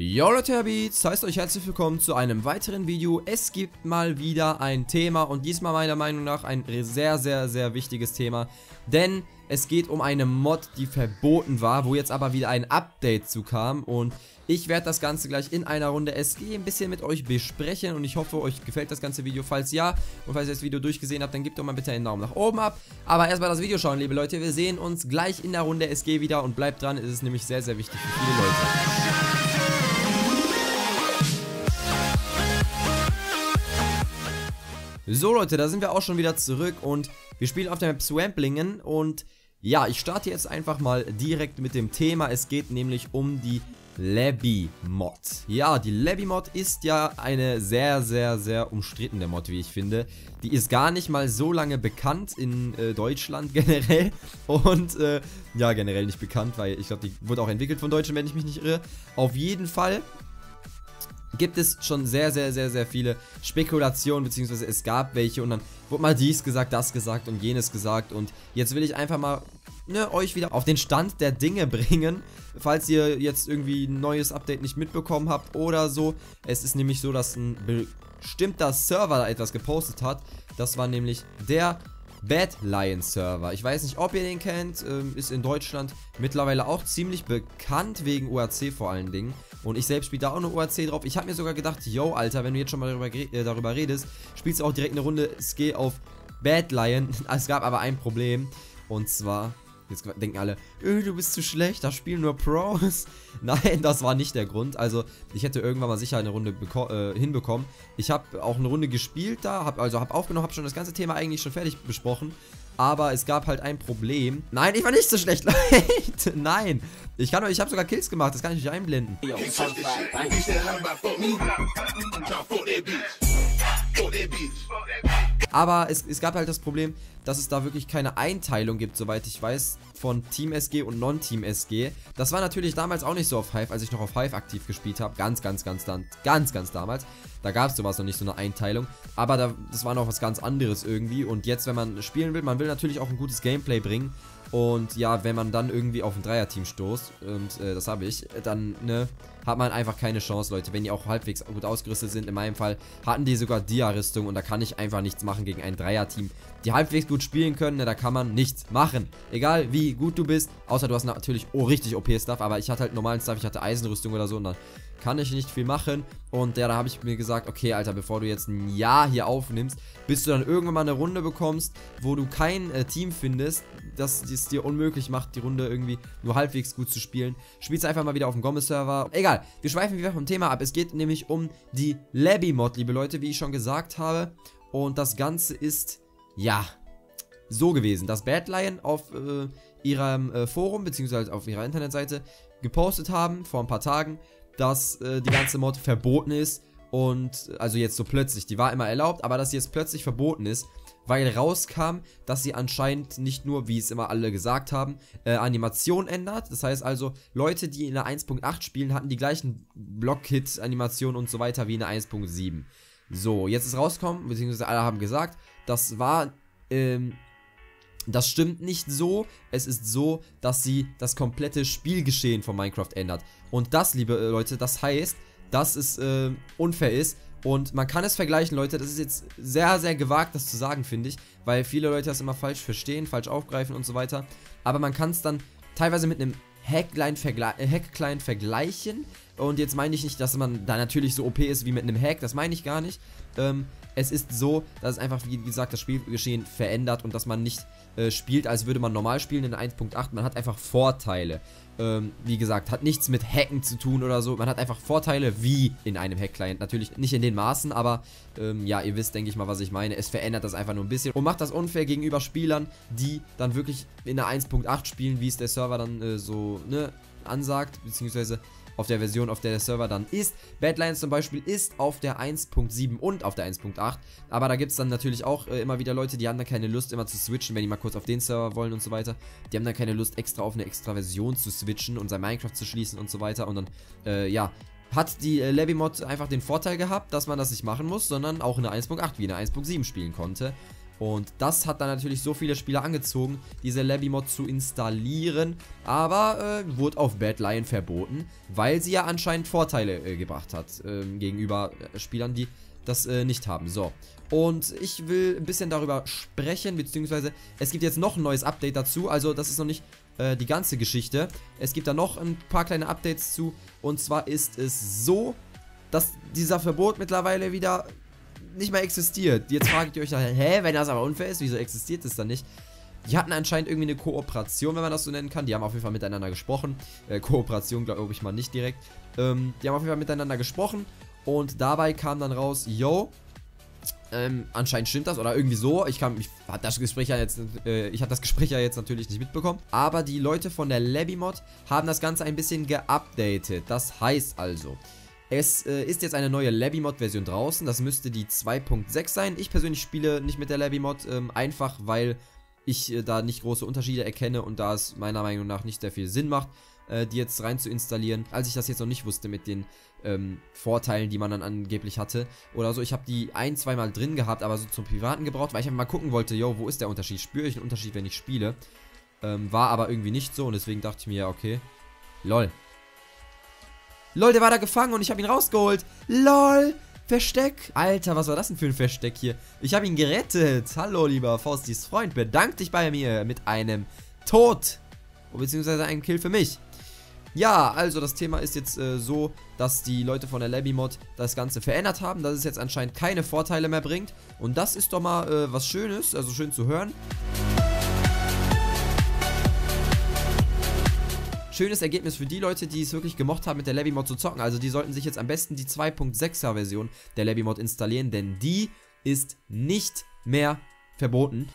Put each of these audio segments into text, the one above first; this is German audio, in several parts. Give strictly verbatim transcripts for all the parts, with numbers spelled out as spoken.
Yo Leute, TheBietz, heißt euch herzlich willkommen zu einem weiteren Video. Es gibt mal wieder ein Thema und diesmal meiner Meinung nach ein sehr, sehr, sehr wichtiges Thema. Denn es geht um eine Mod, die verboten war, wo jetzt aber wieder ein Update zu kam. Und ich werde das Ganze gleich in einer Runde S G ein bisschen mit euch besprechen. Und ich hoffe, euch gefällt das ganze Video. Falls ja und falls ihr das Video durchgesehen habt, dann gebt doch mal bitte einen Daumen nach oben ab. Aber erstmal das Video schauen, liebe Leute. Wir sehen uns gleich in der Runde S G wieder und bleibt dran. Es ist nämlich sehr, sehr wichtig für viele Leute. So Leute, da sind wir auch schon wieder zurück und wir spielen auf der Map Swamplingen und ja, ich starte jetzt einfach mal direkt mit dem Thema. Es geht nämlich um die LabyMod. Ja, die LabyMod ist ja eine sehr, sehr, sehr umstrittene Mod, wie ich finde. Die ist gar nicht mal so lange bekannt in äh, Deutschland generell. Und äh, ja, generell nicht bekannt, weil ich glaube, die wurde auch entwickelt von Deutschen, wenn ich mich nicht irre. Auf jeden Fall gibt es schon sehr, sehr, sehr, sehr viele Spekulationen, beziehungsweise es gab welche und dann wurde mal dies gesagt, das gesagt und jenes gesagt und jetzt will ich einfach mal ne, euch wieder auf den Stand der Dinge bringen, falls ihr jetzt irgendwie ein neues Update nicht mitbekommen habt oder so. Es ist nämlich so, dass ein bestimmter Server da etwas gepostet hat, das war nämlich der BadLion Server. Ich weiß nicht, ob ihr den kennt, ähm, ist in Deutschland mittlerweile auch ziemlich bekannt wegen U H C vor allen Dingen. Und ich selbst spiele da auch eine U H C drauf. Ich habe mir sogar gedacht, yo Alter, wenn du jetzt schon mal darüber, äh, darüber redest, spielst du auch direkt eine Runde S G auf BadLion. Es gab aber ein Problem und zwar, jetzt denken alle, öh, du bist zu schlecht, da spielen nur Pros. Nein, das war nicht der Grund. Also ich hätte irgendwann mal sicher eine Runde äh, hinbekommen. Ich habe auch eine Runde gespielt da, hab, also habe aufgenommen, habe schon das ganze Thema eigentlich schon fertig besprochen. Aber es gab halt ein Problem. Nein, ich war nicht so schlecht, Leute. Nein, ich kann euch, ich habe sogar Kills gemacht, das kann ich nicht einblenden. Yo, aber es, es gab halt das Problem, dass es da wirklich keine Einteilung gibt, soweit ich weiß, von Team S G und Non-Team S G. Das war natürlich damals auch nicht so auf Hive, als ich noch auf Hive aktiv gespielt habe. Ganz, ganz, ganz, ganz, ganz, ganz damals. Da gab es sowas noch nicht, so eine Einteilung. Aber da, das war noch was ganz anderes irgendwie. Und jetzt, wenn man spielen will, man will natürlich auch ein gutes Gameplay bringen. Und ja, wenn man dann irgendwie auf ein Dreier-Team stoßt, und äh, das habe ich, dann ne, hat man einfach keine Chance, Leute. Wenn die auch halbwegs gut ausgerüstet sind, in meinem Fall hatten die sogar Dia-Rüstung und da kann ich einfach nichts machen gegen ein Dreier-Team. Die halbwegs gut spielen können, ne, da kann man nichts machen. Egal wie gut du bist, außer du hast natürlich oh, richtig O P-Stuff, aber ich hatte halt normalen Stuff, ich hatte Eisenrüstung oder so und dann kann ich nicht viel machen. Und ja, da habe ich mir gesagt, okay, Alter, bevor du jetzt ein Jahr hier aufnimmst, bis du dann irgendwann mal eine Runde bekommst, wo du kein äh, Team findest, das es dir unmöglich macht, die Runde irgendwie nur halbwegs gut zu spielen. Spielst einfach mal wieder auf dem Gomme-Server. Egal, wir schweifen wieder vom Thema ab. Es geht nämlich um die LabyMod, liebe Leute, wie ich schon gesagt habe. Und das Ganze ist, ja, so gewesen, dass BadLion auf äh, ihrem äh, Forum, beziehungsweise auf ihrer Internetseite, gepostet haben, vor ein paar Tagen, dass äh, die ganze Mod verboten ist und, also jetzt so plötzlich, die war immer erlaubt, aber dass sie jetzt plötzlich verboten ist, weil rauskam, dass sie anscheinend nicht nur, wie es immer alle gesagt haben, äh, Animation ändert, das heißt also, Leute, die in der eins Punkt acht spielen, hatten die gleichen Block-Hit-Animationen und so weiter wie in der eins Punkt sieben. So, jetzt ist rausgekommen, beziehungsweise alle haben gesagt, das war, ähm, das stimmt nicht so, es ist so, dass sie das komplette Spielgeschehen von Minecraft ändert. Und das, liebe Leute, das heißt, dass es äh, unfair ist und man kann es vergleichen, Leute, das ist jetzt sehr, sehr gewagt, das zu sagen, finde ich, weil viele Leute das immer falsch verstehen, falsch aufgreifen und so weiter, aber man kann es dann teilweise mit einem Hackline vergle- Hack-Client vergleichen und jetzt meine ich nicht, dass man da natürlich so O P ist wie mit einem Hack, das meine ich gar nicht, ähm, es ist so, dass es einfach, wie gesagt, das Spielgeschehen verändert und dass man nicht äh, spielt, als würde man normal spielen in eins Punkt acht. Man hat einfach Vorteile. Ähm, wie gesagt, hat nichts mit Hacken zu tun oder so. Man hat einfach Vorteile wie in einem Hack-Client. Natürlich nicht in den Maßen, aber ähm, ja, ihr wisst, denke ich mal, was ich meine. Es verändert das einfach nur ein bisschen und macht das unfair gegenüber Spielern, die dann wirklich in der eins Punkt acht spielen, wie es der Server dann äh, so, ne, ansagt, beziehungsweise auf der Version, auf der der Server dann ist. BadLion zum Beispiel ist auf der eins Punkt sieben und auf der eins Punkt acht, aber da gibt es dann natürlich auch äh, immer wieder Leute, die haben dann keine Lust immer zu switchen, wenn die mal kurz auf den Server wollen und so weiter. Die haben dann keine Lust extra auf eine extra Version zu switchen und sein Minecraft zu schließen und so weiter und dann, äh, ja, hat die äh, LabyMod einfach den Vorteil gehabt, dass man das nicht machen muss, sondern auch in der eins Punkt acht wie in der eins Punkt sieben spielen konnte. Und das hat dann natürlich so viele Spieler angezogen, diese LabyMod zu installieren, aber äh, wurde auf BadLion verboten, weil sie ja anscheinend Vorteile äh, gebracht hat äh, gegenüber Spielern, die das äh, nicht haben. So, und ich will ein bisschen darüber sprechen, beziehungsweise es gibt jetzt noch ein neues Update dazu, also das ist noch nicht äh, die ganze Geschichte. Es gibt da noch ein paar kleine Updates zu, und zwar ist es so, dass dieser Verbot mittlerweile wieder nicht mehr existiert. Jetzt fragt ihr euch, hä, wenn das aber unfair ist, wieso existiert das dann nicht? Die hatten anscheinend irgendwie eine Kooperation, wenn man das so nennen kann. Die haben auf jeden Fall miteinander gesprochen. Äh, Kooperation glaube ich mal nicht direkt. Ähm, die haben auf jeden Fall miteinander gesprochen und dabei kam dann raus, yo, ähm, anscheinend stimmt das oder irgendwie so. Ich kann, ich habe das Gespräch ja jetzt, äh, ich habe das Gespräch ja jetzt natürlich nicht mitbekommen. Aber die Leute von der LabyMod haben das Ganze ein bisschen geupdatet. Das heißt also, es äh, ist jetzt eine neue LabyMod-Version draußen, das müsste die zwei Punkt sechs sein. Ich persönlich spiele nicht mit der LabyMod, ähm, einfach weil ich äh, da nicht große Unterschiede erkenne und da es meiner Meinung nach nicht sehr viel Sinn macht, äh, die jetzt rein zu installieren. Als ich das jetzt noch nicht wusste mit den ähm, Vorteilen, die man dann angeblich hatte oder so. Ich habe die ein-, zweimal drin gehabt, aber so zum Privaten gebraucht, weil ich einfach mal gucken wollte, yo, wo ist der Unterschied? Spüre ich einen Unterschied, wenn ich spiele? Ähm, war aber irgendwie nicht so und deswegen dachte ich mir, ja, okay, lol. Lol, der war da gefangen und ich habe ihn rausgeholt. Lol, Versteck. Alter, was war das denn für ein Versteck hier? Ich habe ihn gerettet. Hallo, lieber Faustis Freund. Bedank dich bei mir mit einem Tod. Beziehungsweise einem Kill für mich. Ja, also das Thema ist jetzt äh, so, dass die Leute von der LabyMod das Ganze verändert haben. Dass es jetzt anscheinend keine Vorteile mehr bringt. Und das ist doch mal äh, was Schönes. Also schön zu hören. Schönes Ergebnis für die Leute, die es wirklich gemocht haben, mit der LabyMod zu zocken. Also die sollten sich jetzt am besten die zwei Punkt sechser Version der LabyMod installieren, denn die ist nicht mehr verboten.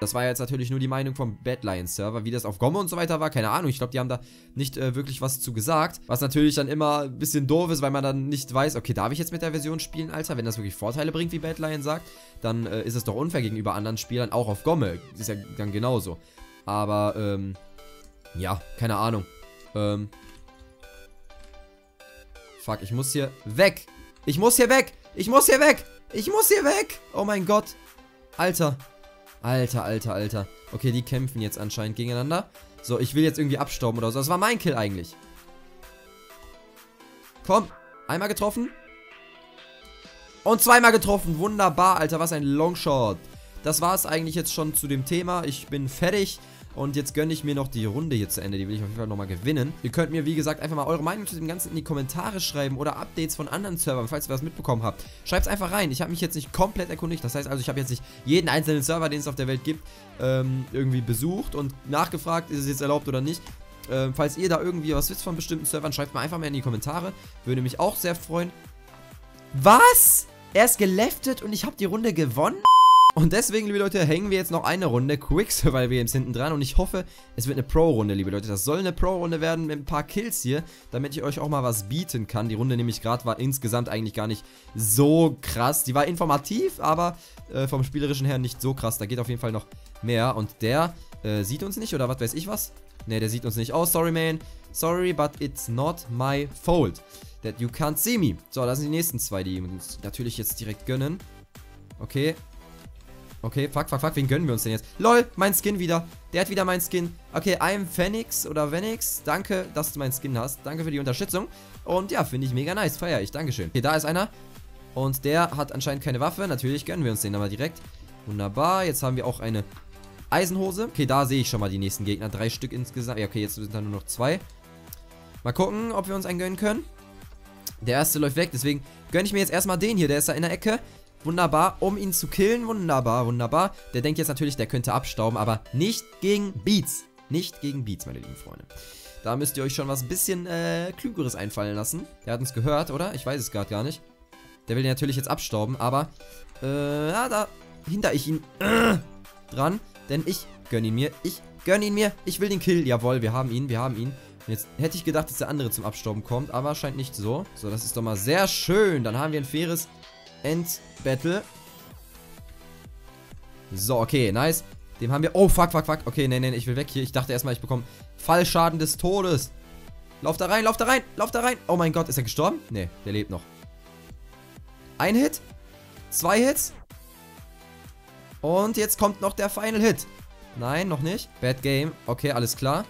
Das war jetzt natürlich nur die Meinung vom BadLion-Server, wie das auf Gomme und so weiter war, keine Ahnung, ich glaube, die haben da nicht äh, wirklich was zu gesagt, was natürlich dann immer ein bisschen doof ist, weil man dann nicht weiß, okay, darf ich jetzt mit der Version spielen, Alter, wenn das wirklich Vorteile bringt, wie BadLion sagt, dann äh, ist es doch unfair gegenüber anderen Spielern, auch auf Gomme, ist ja dann genauso, aber, ähm, ja, keine Ahnung, ähm, fuck, ich muss hier weg, ich muss hier weg, ich muss hier weg, ich muss hier weg, oh mein Gott, Alter, Alter, Alter, Alter. Okay, die kämpfen jetzt anscheinend gegeneinander. So, ich will jetzt irgendwie abstauben oder so. Das war mein Kill eigentlich. Komm, einmal getroffen. Und zweimal getroffen. Wunderbar, Alter, was ein Longshot. Das war es eigentlich jetzt schon zu dem Thema. Ich bin fertig. Und jetzt gönne ich mir noch die Runde hier zu Ende. Die will ich auf jeden Fall nochmal gewinnen. Ihr könnt mir, wie gesagt, einfach mal eure Meinung zu dem Ganzen in die Kommentare schreiben. Oder Updates von anderen Servern, falls ihr was mitbekommen habt. Schreibt es einfach rein. Ich habe mich jetzt nicht komplett erkundigt. Das heißt also, ich habe jetzt nicht jeden einzelnen Server, den es auf der Welt gibt, ähm, irgendwie besucht. Und nachgefragt, ist es jetzt erlaubt oder nicht. Ähm, falls ihr da irgendwie was wisst von bestimmten Servern, schreibt mal einfach mal in die Kommentare. Würde mich auch sehr freuen. Was? Er ist geleftet und ich habe die Runde gewonnen? Und deswegen, liebe Leute, hängen wir jetzt noch eine Runde Quicksurvival Games hinten dran. Und ich hoffe, es wird eine Pro-Runde, liebe Leute. Das soll eine Pro-Runde werden mit ein paar Kills hier, damit ich euch auch mal was bieten kann. Die Runde nämlich gerade war insgesamt eigentlich gar nicht so krass. Die war informativ, aber äh, vom spielerischen her nicht so krass. Da geht auf jeden Fall noch mehr. Und der äh, sieht uns nicht, oder was weiß ich was? Ne, der sieht uns nicht. Oh, sorry, man. Sorry, but it's not my fault that you can't see me. So, das sind die nächsten zwei, die uns natürlich jetzt direkt gönnen. Okay. Okay, fuck, fuck, fuck, wen gönnen wir uns denn jetzt? LOL, mein Skin wieder. Der hat wieder mein Skin. Okay, I'm Phoenix oder Venix. Danke, dass du meinen Skin hast. Danke für die Unterstützung. Und ja, finde ich mega nice. Feier ich. Dankeschön. Okay, da ist einer. Und der hat anscheinend keine Waffe. Natürlich gönnen wir uns den aber direkt. Wunderbar. Jetzt haben wir auch eine Eisenhose. Okay, da sehe ich schon mal die nächsten Gegner. Drei Stück insgesamt. Ja, okay, jetzt sind da nur noch zwei. Mal gucken, ob wir uns einen gönnen können. Der erste läuft weg. Deswegen gönne ich mir jetzt erstmal den hier. Der ist da in der Ecke. Wunderbar, um ihn zu killen, wunderbar, wunderbar. Der denkt jetzt natürlich, der könnte abstauben, aber nicht gegen Beats. Nicht gegen Beats, meine lieben Freunde. Da müsst ihr euch schon was bisschen äh, Klügeres einfallen lassen. Der hat uns gehört, oder? Ich weiß es gerade gar nicht. Der will den natürlich jetzt abstauben, aber äh, ja, da hinter ich ihn äh, dran, denn ich gönn ihn mir, ich gönn ihn mir, ich will den Kill. Jawohl, wir haben ihn, wir haben ihn. Und jetzt hätte ich gedacht, dass der andere zum Abstauben kommt, aber scheint nicht so. So, das ist doch mal sehr schön. Dann haben wir ein faires Endbattle. So, okay, nice. Dem haben wir... Oh, fuck, fuck, fuck. Okay, nee, nee, ich will weg hier. Ich dachte erstmal, ich bekomme Fallschaden des Todes. Lauf da rein, lauf da rein, lauf da rein. Oh mein Gott, ist er gestorben? Nee, der lebt noch. Ein Hit. Zwei Hits. Und jetzt kommt noch der Final Hit. Nein, noch nicht. Bad Game. Okay, alles klar.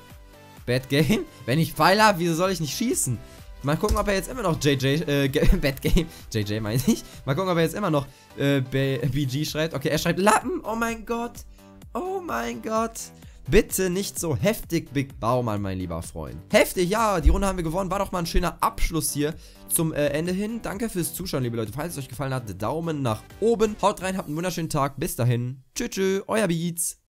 Bad Game. Wenn ich Pfeil habe, wieso soll ich nicht schießen? Mal gucken, ob er jetzt immer noch J J, äh, Bad Game, J J meine ich. Mal gucken, ob er jetzt immer noch, äh, B G schreibt. Okay, er schreibt Lappen. Oh mein Gott. Oh mein Gott. Bitte nicht so heftig, Big Baumann, mein lieber Freund. Heftig, ja, die Runde haben wir gewonnen. War doch mal ein schöner Abschluss hier zum äh, Ende hin. Danke fürs Zuschauen, liebe Leute. Falls es euch gefallen hat, Daumen nach oben. Haut rein, habt einen wunderschönen Tag. Bis dahin. Tschüss, tschüss, euer Beats.